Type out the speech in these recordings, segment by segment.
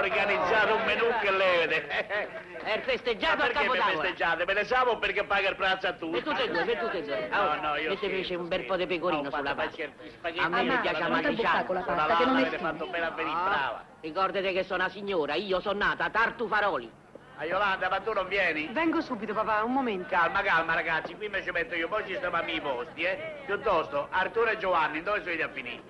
organizzare un menù che levete. Per festeggiare per Capodanno. Perché per festeggiate? Me ne siamo perché paga il pranzo a tutti. Per tutte e due, per tutte e due. No, io ti fece un bel po' di pecorino sulla pasta. A me mi piace amatriciano. La pasta che non è fatto bene a venire brava. Ricordate che sono una signora, io sono nata Tartufaroli. A Yolanda, ma tu non vieni? Vengo subito, papà, un momento. Calma, calma, ragazzi, qui me ci metto io, poi ci stiamo a miei posti, eh? Piuttosto, Arturo e Giovanni, dove sono ieri a finire?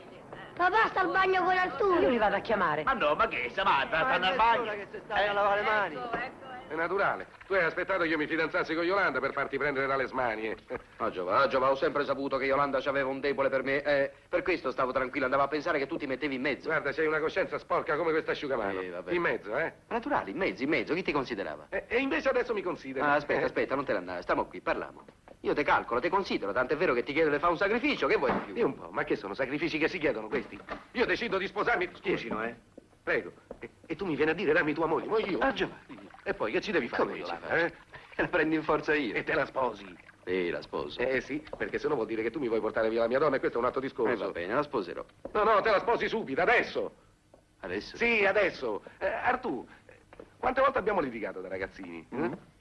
Papà sta al bagno con Arturo. Io li vado a chiamare. Ma no, ma che, Samantha, stanno al bagno. Che si stanno a lavare le mani. Ecco. È naturale. Tu hai aspettato che io mi fidanzassi con Yolanda per farti prendere dalle smanie. Ah, Giova, ho sempre saputo che Yolanda aveva un debole per me. Per questo stavo tranquillo, andavo a pensare che tu ti mettevi in mezzo. Guarda, sei una coscienza sporca come questa asciugamano. Vabbè. In mezzo, eh? Naturale, in mezzo. Chi ti considerava? E invece adesso mi consideri. Ah, aspetta, non te ne andare. Stiamo qui, parliamo. Io te calcolo, te considero, tant'è vero che ti chiedo di fare un sacrificio. Che vuoi di più? Dio un po', ma che sono sacrifici che si chiedono questi? Io decido di sposarmi. Scusino, prego. E tu mi vieni a dire, dammi tua moglie. Ma io? Ah, Giovanni. E poi che ci devi fare? Come io la prendi in forza io. E te la sposi. Sì, la sposo. Eh sì, perché se no vuol dire che tu mi vuoi portare via la mia donna e questo è un altro discorso. Va bene, la sposerò. No, te la sposi subito, adesso. Adesso? Sì, adesso. Artù, quante volte abbiamo litigato da ragazzini?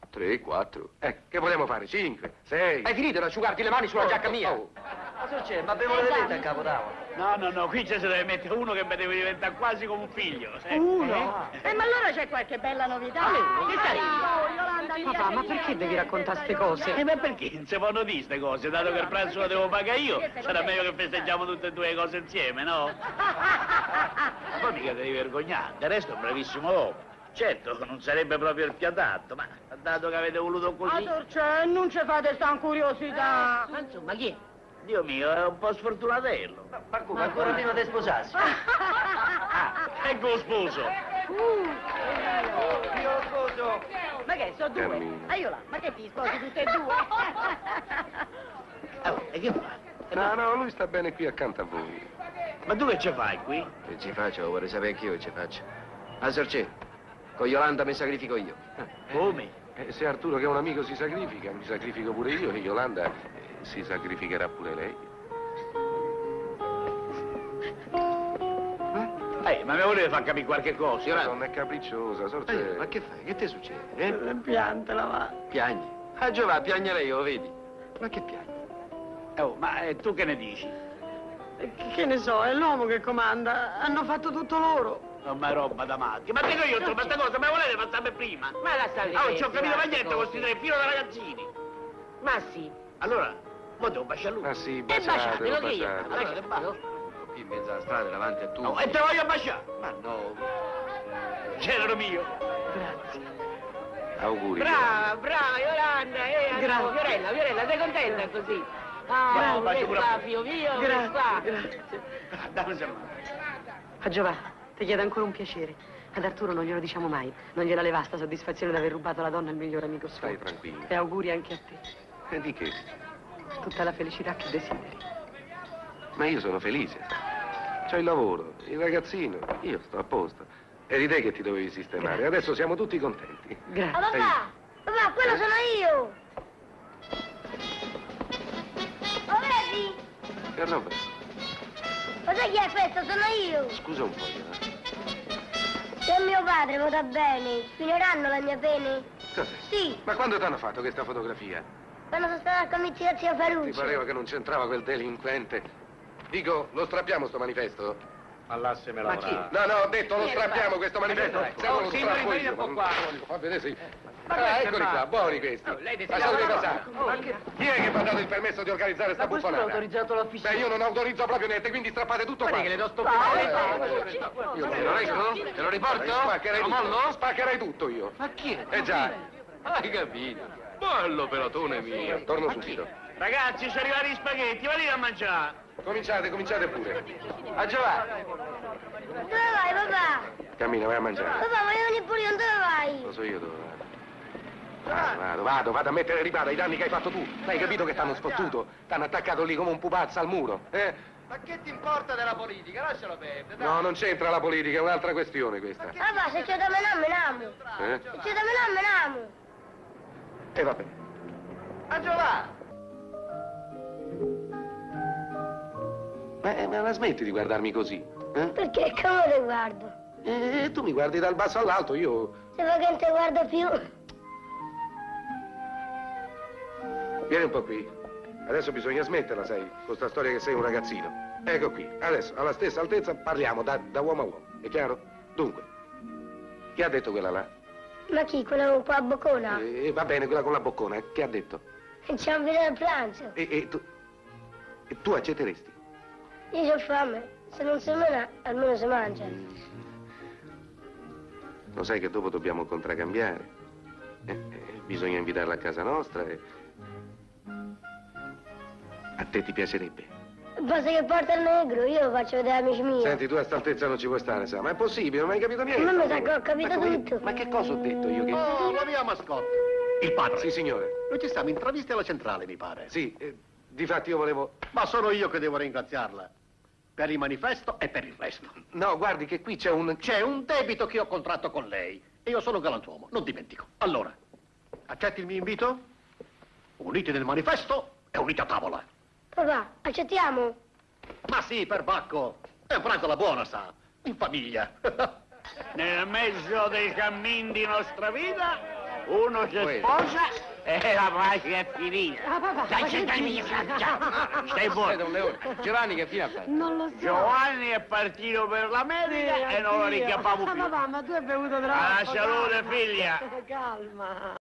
3, 4. Che vogliamo fare? 5, 6. Hai finito di asciugarti le mani sulla giacca mia? Ma cosa c'è? Ma bevo le vedete a capo tavolo? No, qui ci si deve mettere uno che mi deve diventare quasi come un figlio. Uno? Ma allora c'è qualche bella novità? Che carino. Papà, ma perché devi raccontare queste cose? Ma perché non si possono dire queste cose? Dato che il pranzo lo devo pagare io, sarà meglio che festeggiamo tutte e due le cose insieme, no? Ma poi mica devi vergognare, del resto è un bravissimo uomo. Certo, non sarebbe proprio il più adatto, ma dato che avete voluto così... Adorce, non ci fate stan curiosità! Ma insomma, chi è? Dio mio, è un po' sfortunatello. Ma come? Ancora prima di sposarsi. Ecco lo sposo. Io lo sposo. Ma che, sono due? Aiola, ma che ti sposi tutte e due? E che fa? No, lui sta bene qui accanto a voi. Ma tu che ci fai qui? Che ci faccio? Lo vorrei sapere anch'io che ci faccio. Ah, Sorcè, con Yolanda mi sacrifico io. Come? Se Arturo, che è un amico, si sacrifica, mi sacrifico pure io e Yolanda... si sacrificherà pure lei. Ma mi volete far capire qualche cosa? La donna è capricciosa, Sorcè. Ma che fai? Che ti succede? Piantala, va. Piagni? Ah, Giovanni, piagnerei io, vedi? Ma che piagni? Ma tu che ne dici? Che ne so, è l'uomo che comanda. Hanno fatto tutto loro. No, ma roba da matti. Ma dico io, insomma, questa cosa, ma volete farla prima? Ma la salve. Non ci ho capito mai niente, questi tre filo da ragazzini. Ma sì. Allora, mo devo baciare lui. Ma sì, baciate, lo che io. Allora, che bacio? Qui in mezzo alla strada, davanti a tutti. No, e te voglio baciare. Ma no. Genero mio. Grazie. Auguri. Brava, Yolanda. Grazie. Fiorella, sei contenta così? Ah, un bacio qua, figlio mio, un qua. Grazie. Andiamo sempre. A Giovanni, ti chiedo ancora un piacere. Ad Arturo non glielo diciamo mai. Non gliela leva sta soddisfazione di aver rubato la donna al migliore amico suo. Stai tranquillo. E auguri anche a te. E di che? Tutta la felicità che desideri. Ma io sono felice. C'ho il lavoro, il ragazzino, io sto a posto. Eri te che ti dovevi sistemare. Grazie. Adesso siamo tutti contenti. Grazie. Papà, quello sono io. Vedi? Che roba? Ma sai chi è questo? Sono io. Scusa un po', se mio padre vorrà bene, finiranno la mia pena? Cos'è? Sì. Ma quando ti hanno fatto questa fotografia? Quando sono stata al comizio da zia Ferruccio. Ti pareva che non c'entrava quel delinquente? Dico, lo strappiamo sto manifesto? Allasse me la brava. No, ho detto, lo strappiamo questo manifesto. Siamo lo strappo un po' qua. Fa vedere sì. Eccoli qua, buoni questi. Ma sono ripassati. Chi è che mi ha dato il permesso di organizzare sta buffonata? Ma questo l'ha autorizzato l'ufficiale. Beh, io non autorizzo proprio niente, quindi strappate tutto qua. Che le do sto piccolo. Io te lo reggo? Te lo riporto? Spaccherai tutto io. Ma chi è? Eh già. Hai capito. Bello pelatone mio. Torno subito. Ragazzi, ci arrivano gli spaghetti, venite a mangiare. Cominciate pure. A Giovanni. Dove vai, papà? Cammina, vai a mangiare. Papà, voglio venire pure io, dove vai? Lo so io dove vai. Vado a mettere riparo ai danni che hai fatto tu. L'hai capito che t'hanno sfottuto? T'hanno attaccato lì come un pupazzo al muro, eh? Ma che ti importa della politica? Lascialo perdere. No, non c'entra la politica, è un'altra questione questa. Papà, se c'è da menamo. Se c'è da menamo. E va bene. A Giovanni! Ma la smetti di guardarmi così? Perché come ti guardo? E tu mi guardi dal basso all'alto, io... Sembra che non ti guardo più. Vieni un po' qui. Adesso bisogna smetterla, sai, con questa storia che sei un ragazzino. Ecco qui, adesso, alla stessa altezza, parliamo da uomo a uomo, è chiaro? Dunque, chi ha detto quella là? Ma chi, quella con la boccona? Va bene, quella con la boccona, che ha detto? C'è un video al pranzo. E tu accetteresti? Io ho fame, se non si mena, almeno si mangia. Lo sai che dopo dobbiamo contraccambiare. Bisogna invitarla a casa nostra e... A te ti piacerebbe? Basta che porta il negro, io lo faccio vedere amici miei. Senti, tu a st'altezza non ci puoi stare, sa, ma è possibile, non hai capito niente. Non lo so, ho capito tutto. Ma che cosa ho detto io che... Oh, la mia mascotte. Il padre. Sì, signore. Noi ci stiamo in traviste alla centrale, mi pare. Sì, difatti io volevo... Ma sono io che devo ringraziarla. Per il manifesto e per il resto. No, guardi che qui c'è un... C'è un debito che ho contratto con lei. E io sono un galantuomo, non dimentico. Allora, accetti il mio invito? Uniti nel manifesto e uniti a tavola. Papà, accettiamo? Ma sì, perbacco. È un pranzo alla buona, sa. In famiglia. Nel mezzo dei cammini di nostra vita, uno si sposa e la pace è finita. Ah, papà, dai, cent'anni, stai buono. Giovanni che fine ha fatto? Non lo so. Giovanni è partito per l'America e non lo richiamavo più. Ma papà, ma tu hai bevuto troppo. Alla salute, figlia. Calma.